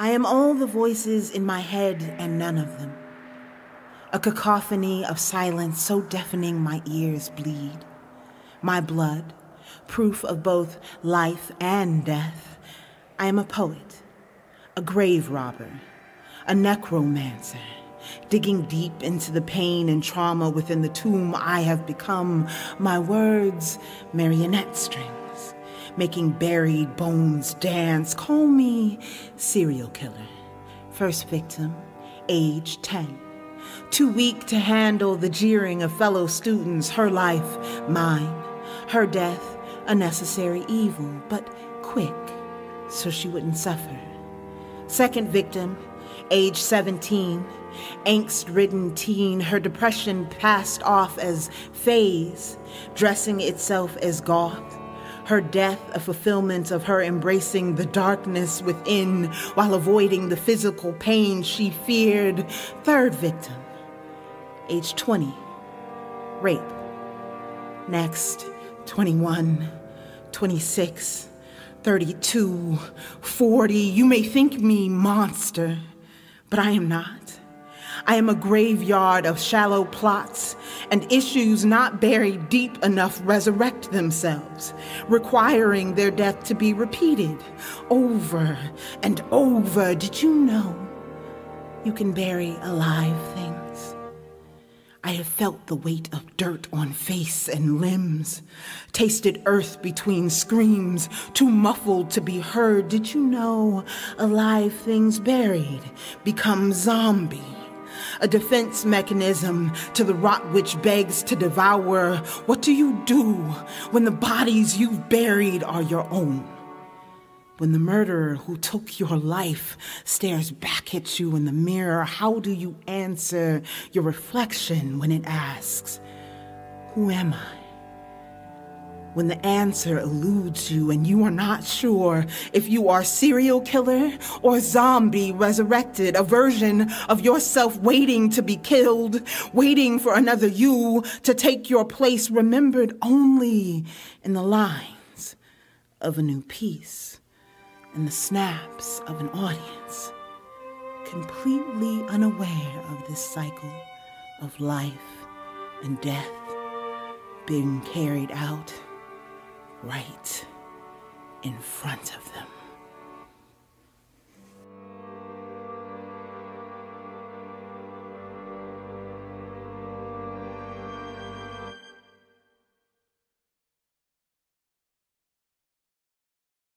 I am all the voices in my head and none of them. A cacophony of silence so deafening my ears bleed. My blood, proof of both life and death. I am a poet, a grave robber, a necromancer, digging deep into the pain and trauma within the tomb I have become. My words, marionette strings, making buried bones dance. Call me serial killer, first victim, age 10. Too weak to handle the jeering of fellow students. Her life, mine. Her death, a necessary evil, but quick, so she wouldn't suffer. Second victim, age 17. Angst-ridden teen, her depression passed off as phase, dressing itself as goth. Her death, a fulfillment of her embracing the darkness within while avoiding the physical pain she feared. Third victim, age 20, rape. Next, 21, 26, 32, 40. You may think me monster, but I am not. I am a graveyard of shallow plots and issues not buried deep enough resurrect themselves, requiring their death to be repeated over and over. Did you know you can bury alive things? I have felt the weight of dirt on face and limbs, tasted earth between screams, too muffled to be heard. Did you know alive things buried become zombie? A defense mechanism to the rot which begs to devour. What do you do when the bodies you've buried are your own? When the murderer who took your life stares back at you in the mirror, how do you answer your reflection when it asks, "Who am I?" When the answer eludes you and you are not sure if you are serial killer or zombie resurrected, a version of yourself waiting to be killed, waiting for another you to take your place, remembered only in the lines of a new piece and the snaps of an audience, completely unaware of this cycle of life and death being carried out right in front of them.